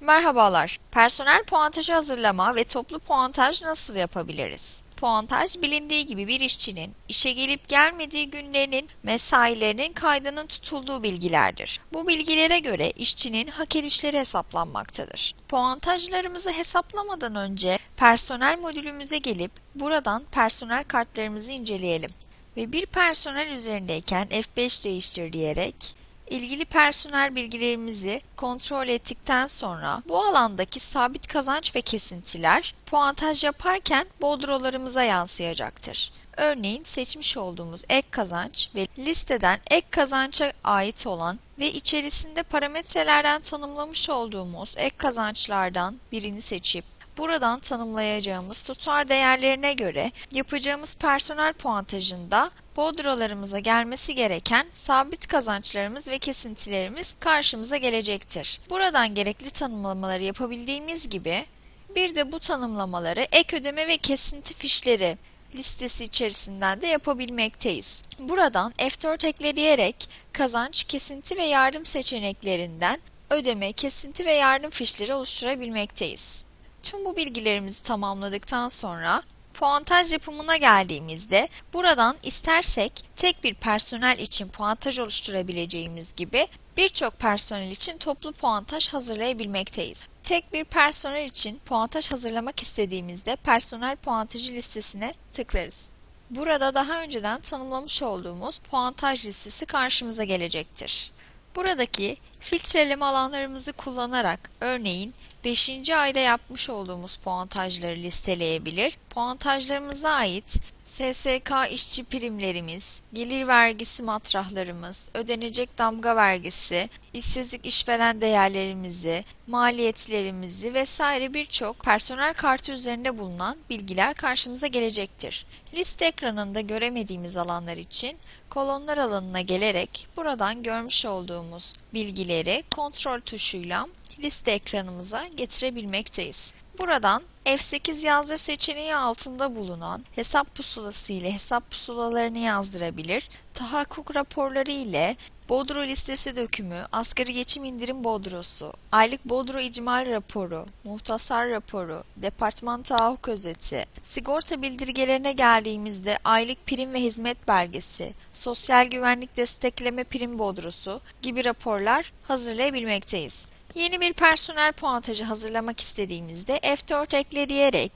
Merhabalar, personel puantajı hazırlama ve toplu puantaj nasıl yapabiliriz? Puantaj bilindiği gibi bir işçinin işe gelip gelmediği günlerinin mesailerinin kaydının tutulduğu bilgilerdir. Bu bilgilere göre işçinin hak edişleri hesaplanmaktadır. Puantajlarımızı hesaplamadan önce personel modülümüze gelip buradan personel kartlarımızı inceleyelim. Ve bir personel üzerindeyken F5 değiştir diyerek ilgili personel bilgilerimizi kontrol ettikten sonra bu alandaki sabit kazanç ve kesintiler puantaj yaparken bodrolarımıza yansıyacaktır. Örneğin seçmiş olduğumuz ek kazanç ve listeden ek kazanca ait olan ve içerisinde parametrelerden tanımlamış olduğumuz ek kazançlardan birini seçip buradan tanımlayacağımız tutar değerlerine göre yapacağımız personel puantajında bodrolarımıza gelmesi gereken sabit kazançlarımız ve kesintilerimiz karşımıza gelecektir. Buradan gerekli tanımlamaları yapabildiğimiz gibi bir de bu tanımlamaları ek ödeme ve kesinti fişleri listesi içerisinden de yapabilmekteyiz. Buradan F4 ekleyerek kazanç, kesinti ve yardım seçeneklerinden ödeme, kesinti ve yardım fişleri oluşturabilmekteyiz. Tüm bu bilgilerimizi tamamladıktan sonra puantaj yapımına geldiğimizde buradan istersek tek bir personel için puantaj oluşturabileceğimiz gibi birçok personel için toplu puantaj hazırlayabilmekteyiz. Tek bir personel için puantaj hazırlamak istediğimizde personel puantajı listesine tıklarız. Burada daha önceden tanımlamış olduğumuz puantaj listesi karşımıza gelecektir. Buradaki filtreleme alanlarımızı kullanarak örneğin 5. ayda yapmış olduğumuz puantajları listeleyebilir, puantajlarımıza ait SSK işçi primlerimiz, gelir vergisi matrahlarımız, ödenecek damga vergisi, işsizlik işveren değerlerimizi, maliyetlerimizi vesaire birçok personel kartı üzerinde bulunan bilgiler karşımıza gelecektir. Liste ekranında göremediğimiz alanlar için kolonlar alanına gelerek buradan görmüş olduğumuz bilgileri kontrol tuşuyla liste ekranımıza getirebilmekteyiz. Buradan F8 yazdır seçeneği altında bulunan hesap pusulası ile hesap pusulalarını yazdırabilir, tahakkuk raporları ile bodro listesi dökümü, asgari geçim indirim bodrosu, aylık bodro icmal raporu, muhtasar raporu, departman tahakkuk özeti, sigorta bildirgelerine geldiğimizde aylık prim ve hizmet belgesi, sosyal güvenlik destekleme prim bodrosu gibi raporlar hazırlayabilmekteyiz. Yeni bir personel puantajı hazırlamak istediğimizde F4 ekle diyerek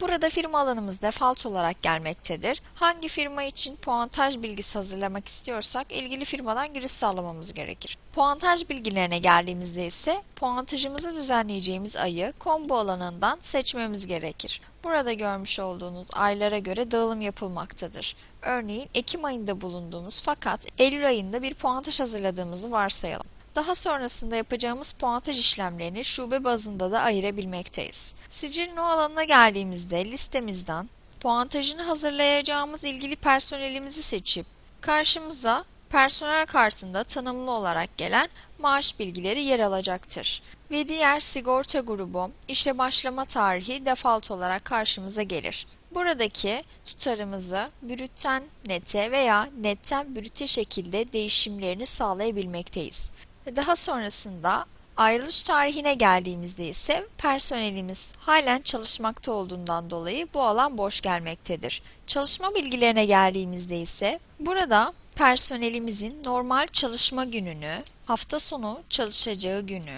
burada firma alanımız default olarak gelmektedir. Hangi firma için puantaj bilgisi hazırlamak istiyorsak ilgili firmadan giriş sağlamamız gerekir. Puantaj bilgilerine geldiğimizde ise puantajımızı düzenleyeceğimiz ayı combo alanından seçmemiz gerekir. Burada görmüş olduğunuz aylara göre dağılım yapılmaktadır. Örneğin Ekim ayında bulunduğumuz fakat Eylül ayında bir puantaj hazırladığımızı varsayalım. Daha sonrasında yapacağımız puantaj işlemlerini şube bazında da ayırabilmekteyiz. Sicil No alanına geldiğimizde listemizden puantajını hazırlayacağımız ilgili personelimizi seçip karşımıza personel kartında tanımlı olarak gelen maaş bilgileri yer alacaktır. Ve diğer sigorta grubu, işe başlama tarihi default olarak karşımıza gelir. Buradaki tutarımızı brütten nete veya netten brüte şekilde değişimlerini sağlayabilmekteyiz. Daha sonrasında ayrılış tarihine geldiğimizde ise personelimiz halen çalışmakta olduğundan dolayı bu alan boş gelmektedir. Çalışma bilgilerine geldiğimizde ise burada personelimizin normal çalışma gününü, hafta sonu çalışacağı günü,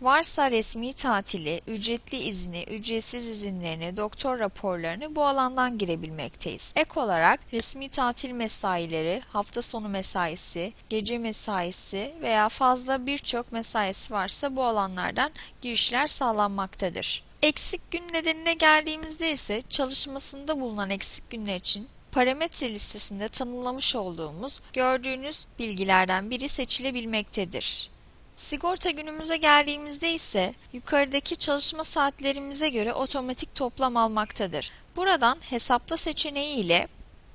varsa resmi tatili, ücretli izni, ücretsiz izinlerini, doktor raporlarını bu alandan girebilmekteyiz. Ek olarak resmi tatil mesaileri, hafta sonu mesaisi, gece mesaisi veya fazla birçok mesaisi varsa bu alanlardan girişler sağlanmaktadır. Eksik gün nedenine geldiğimizde ise çalışmasında bulunan eksik günler için parametre listesinde tanımlamış olduğumuz gördüğünüz bilgilerden biri seçilebilmektedir. Sigorta günümüze geldiğimizde ise yukarıdaki çalışma saatlerimize göre otomatik toplam almaktadır. Buradan hesapla seçeneği ile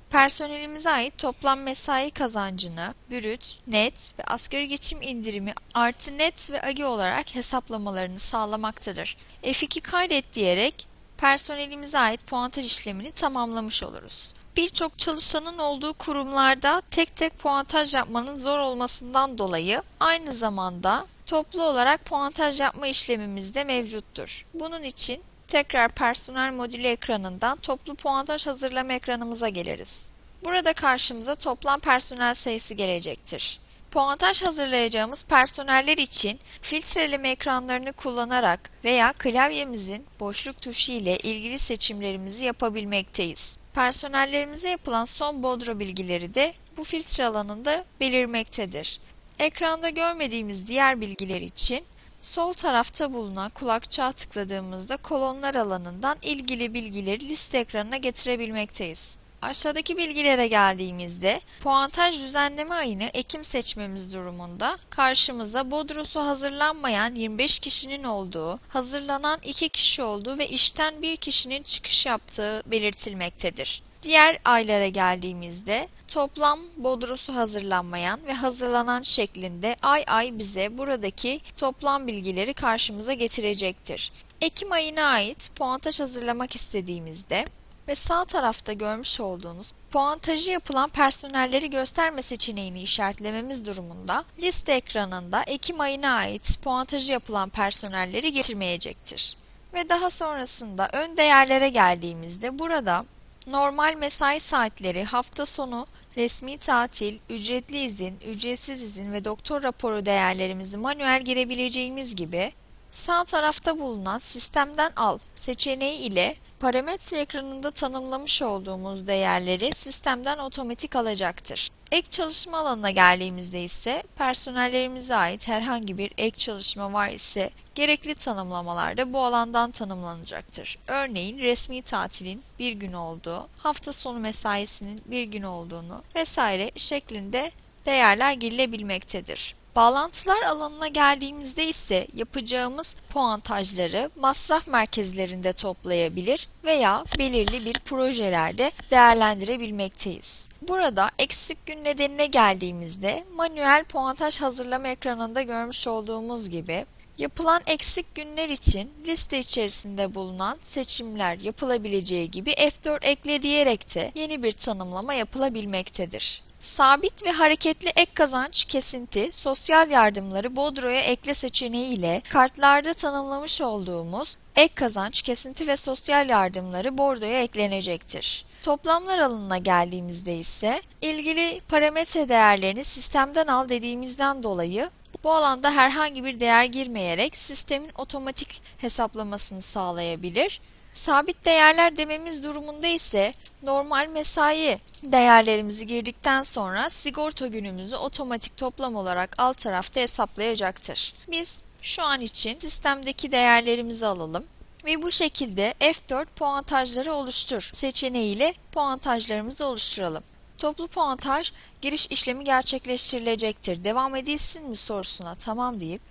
personelimize ait toplam mesai kazancını brüt, net ve asgari geçim indirimi artı net ve agi olarak hesaplamalarını sağlamaktadır. F2 kaydet diyerek personelimize ait puantaj işlemini tamamlamış oluruz. Birçok çalışanın olduğu kurumlarda tek tek puantaj yapmanın zor olmasından dolayı aynı zamanda toplu olarak puantaj yapma işlemimiz de mevcuttur. Bunun için tekrar personel modülü ekranından toplu puantaj hazırlama ekranımıza geliriz. Burada karşımıza toplam personel sayısı gelecektir. Puantaj hazırlayacağımız personeller için filtreleme ekranlarını kullanarak veya klavyemizin boşluk tuşu ile ilgili seçimlerimizi yapabilmekteyiz. Personellerimize yapılan son bodro bilgileri de bu filtre alanında belirmektedir. Ekranda görmediğimiz diğer bilgiler için sol tarafta bulunan kulakçığa tıkladığımızda kolonlar alanından ilgili bilgileri liste ekranına getirebilmekteyiz. Aşağıdaki bilgilere geldiğimizde puantaj düzenleme ayını Ekim seçmemiz durumunda karşımıza bodrosu hazırlanmayan 25 kişinin olduğu, hazırlanan 2 kişi olduğu ve işten 1 kişinin çıkış yaptığı belirtilmektedir. Diğer aylara geldiğimizde toplam bodrosu hazırlanmayan ve hazırlanan şeklinde ay ay bize buradaki toplam bilgileri karşımıza getirecektir. Ekim ayına ait puantaj hazırlamak istediğimizde ve sağ tarafta görmüş olduğunuz puantajı yapılan personelleri gösterme seçeneğini işaretlememiz durumunda liste ekranında Ekim ayına ait puantajı yapılan personelleri getirmeyecektir. Ve daha sonrasında ön değerlere geldiğimizde burada normal mesai saatleri, hafta sonu, resmi tatil, ücretli izin, ücretsiz izin ve doktor raporu değerlerimizi manuel girebileceğimiz gibi sağ tarafta bulunan sistemden al seçeneği ile parametre ekranında tanımlamış olduğumuz değerleri sistemden otomatik alacaktır. Ek çalışma alanına geldiğimizde ise personellerimize ait herhangi bir ek çalışma var ise gerekli tanımlamalar da bu alandan tanımlanacaktır. Örneğin resmi tatilin bir gün olduğu, hafta sonu mesaisinin bir gün olduğunu vesaire şeklinde değerler girilebilmektedir. Bağlantılar alanına geldiğimizde ise yapacağımız puantajları masraf merkezlerinde toplayabilir veya belirli bir projelerde değerlendirebilmekteyiz. Burada eksik gün nedenine geldiğimizde manuel puantaj hazırlama ekranında görmüş olduğumuz gibi yapılan eksik günler için liste içerisinde bulunan seçimler yapılabileceği gibi F4 ekle diyerek de yeni bir tanımlama yapılabilmektedir. Sabit ve hareketli ek kazanç kesinti, sosyal yardımları bodroya ekle seçeneği ile kartlarda tanımlamış olduğumuz ek kazanç kesinti ve sosyal yardımları bordoya eklenecektir. Toplamlar alanına geldiğimizde ise ilgili parametre değerlerini sistemden al dediğimizden dolayı bu alanda herhangi bir değer girmeyerek sistemin otomatik hesaplamasını sağlayabilir. Sabit değerler dememiz durumunda ise normal mesai değerlerimizi girdikten sonra sigorta günümüzü otomatik toplam olarak alt tarafta hesaplayacaktır. Biz şu an için sistemdeki değerlerimizi alalım ve bu şekilde F4 puantajları oluştur seçeneğiyle puantajlarımızı oluşturalım. Toplu puantaj giriş işlemi gerçekleştirilecektir. Devam edilsin mi sorusuna tamam deyip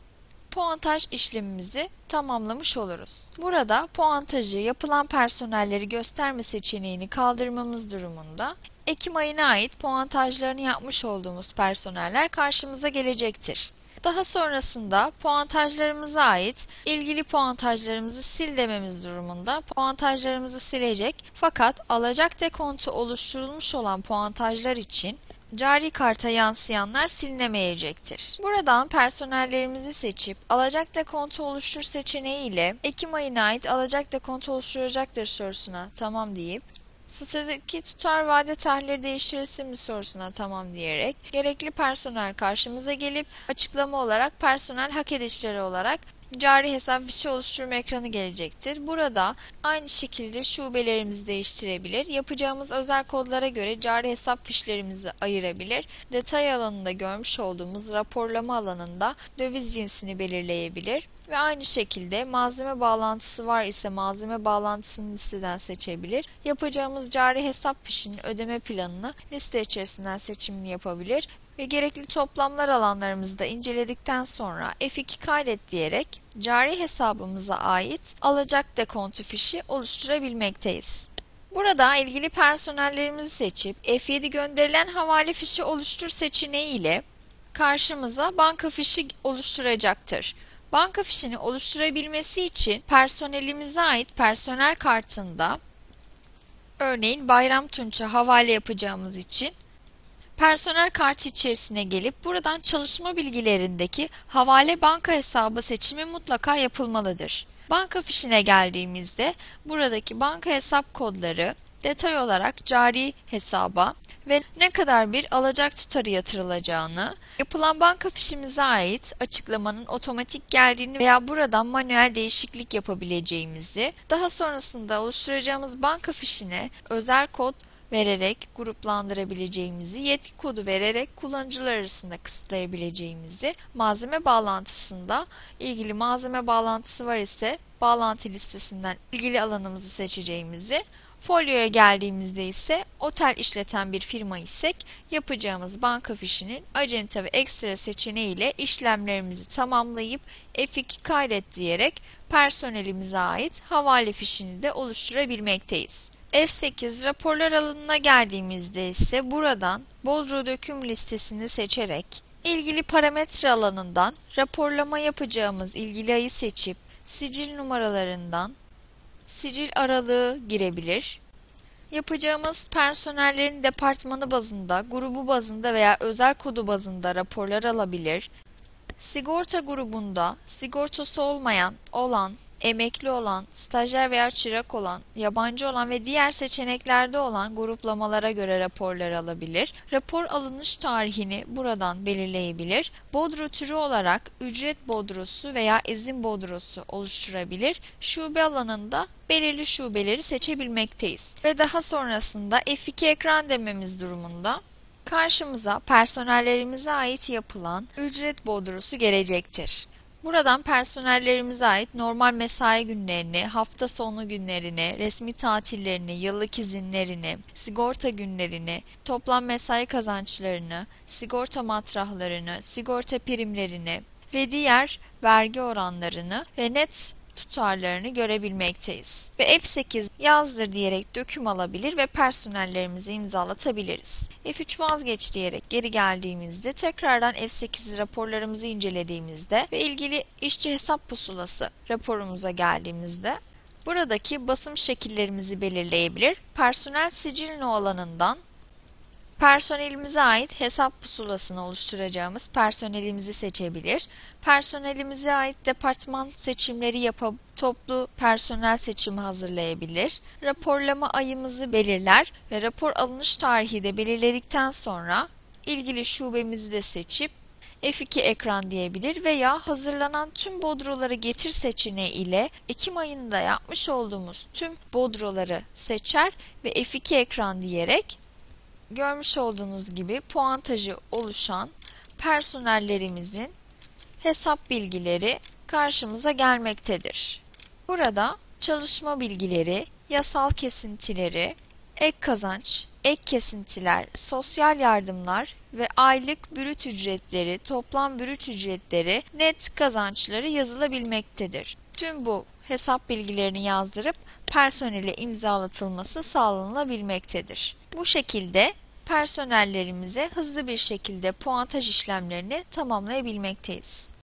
puantaj işlemimizi tamamlamış oluruz. Burada puantajı yapılan personelleri gösterme seçeneğini kaldırmamız durumunda Ekim ayına ait puantajlarını yapmış olduğumuz personeller karşımıza gelecektir. Daha sonrasında puantajlarımıza ait ilgili puantajlarımızı sil dememiz durumunda puantajlarımızı silecek fakat alacak dekontu oluşturulmuş olan puantajlar için cari karta yansıyanlar silinemeyecektir. Buradan personellerimizi seçip alacak dekontu oluştur seçeneği ile Ekim ayına ait alacak dekontu oluşturacaktır sorusuna tamam deyip sitedeki tutar vade tahlili değiştirilsin mi sorusuna tamam diyerek gerekli personel karşımıza gelip açıklama olarak personel hak edişleri olarak cari hesap fişi oluşturma ekranı gelecektir. Burada aynı şekilde şubelerimizi değiştirebilir, yapacağımız özel kodlara göre cari hesap fişlerimizi ayırabilir, detay alanında görmüş olduğumuz raporlama alanında döviz cinsini belirleyebilir ve aynı şekilde malzeme bağlantısı var ise malzeme bağlantısını listeden seçebilir, yapacağımız cari hesap fişinin ödeme planını liste içerisinden seçimini yapabilir ve gerekli toplamlar alanlarımızı da inceledikten sonra F2 kaydet diyerek cari hesabımıza ait alacak dekontu fişi oluşturabilmekteyiz. Burada ilgili personellerimizi seçip F7 gönderilen havale fişi oluştur seçeneği ile karşımıza banka fişi oluşturacaktır. Banka fişini oluşturabilmesi için personelimize ait personel kartında örneğin Bayram Tunç'a havale yapacağımız için Personel kartı içerisine gelip buradan çalışma bilgilerindeki havale banka hesabı seçimi mutlaka yapılmalıdır. Banka fişine geldiğimizde buradaki banka hesap kodları detay olarak cari hesaba ve ne kadar bir alacak tutarı yatırılacağını, yapılan banka fişimize ait açıklamanın otomatik geldiğini veya buradan manuel değişiklik yapabileceğimizi, daha sonrasında oluşturacağımız banka fişine özel kod vererek gruplandırabileceğimizi, yetki kodu vererek kullanıcılar arasında kısıtlayabileceğimizi, malzeme bağlantısında ilgili malzeme bağlantısı var ise bağlantı listesinden ilgili alanımızı seçeceğimizi, folyoya geldiğimizde ise otel işleten bir firma isek yapacağımız banka fişinin acenta ve ekstra seçeneği ile işlemlerimizi tamamlayıp F2 kaydet diyerek personelimize ait havale fişini de oluşturabilmekteyiz. F8 raporlar alanına geldiğimizde ise buradan Bodro döküm listesini seçerek ilgili parametre alanından raporlama yapacağımız ilgili ayı seçip sicil numaralarından sicil aralığı girebilir. Yapacağımız personellerin departmanı bazında, grubu bazında veya özel kodu bazında raporlar alabilir. Sigorta grubunda sigortası olmayan, olan, emekli olan, stajyer veya çırak olan, yabancı olan ve diğer seçeneklerde olan gruplamalara göre raporlar alabilir. Rapor alınış tarihini buradan belirleyebilir. Bodro türü olarak ücret bodrosu veya izin bodrosu oluşturabilir. Şube alanında belirli şubeleri seçebilmekteyiz. Ve daha sonrasında F2 ekran dememiz durumunda karşımıza personellerimize ait yapılan ücret bodrosu gelecektir. Buradan personellerimize ait normal mesai günlerini, hafta sonu günlerini, resmi tatillerini, yıllık izinlerini, sigorta günlerini, toplam mesai kazançlarını, sigorta matrahlarını, sigorta primlerini ve diğer vergi oranlarını ve net tutarlarını görebilmekteyiz. Ve F8 yazdır diyerek döküm alabilir ve personellerimizi imzalatabiliriz. F3 vazgeç diyerek geri geldiğimizde tekrardan F8 raporlarımızı incelediğimizde ve ilgili işçi hesap pusulası raporumuza geldiğimizde buradaki basım şekillerimizi belirleyebilir. Personel sicilini alanından personelimize ait hesap pusulasını oluşturacağımız personelimizi seçebilir. Personelimize ait departman seçimleri yapıp toplu personel seçimi hazırlayabilir. Raporlama ayımızı belirler ve rapor alınış tarihi de belirledikten sonra ilgili şubemizi de seçip F2 ekran diyebilir veya hazırlanan tüm bodroları getir seçeneği ile Ekim ayında yapmış olduğumuz tüm bodroları seçer ve F2 ekran diyerek görmüş olduğunuz gibi puantajı oluşan personellerimizin hesap bilgileri karşımıza gelmektedir. Burada çalışma bilgileri, yasal kesintileri, ek kazanç, ek kesintiler, sosyal yardımlar ve aylık brüt ücretleri, toplam brüt ücretleri, net kazançları yazılabilmektedir. Tüm bu hesap bilgilerini yazdırıp personele imzalatılması sağlanabilmektedir. Bu şekilde personellerimize hızlı bir şekilde puantaj işlemlerini tamamlayabilmekteyiz.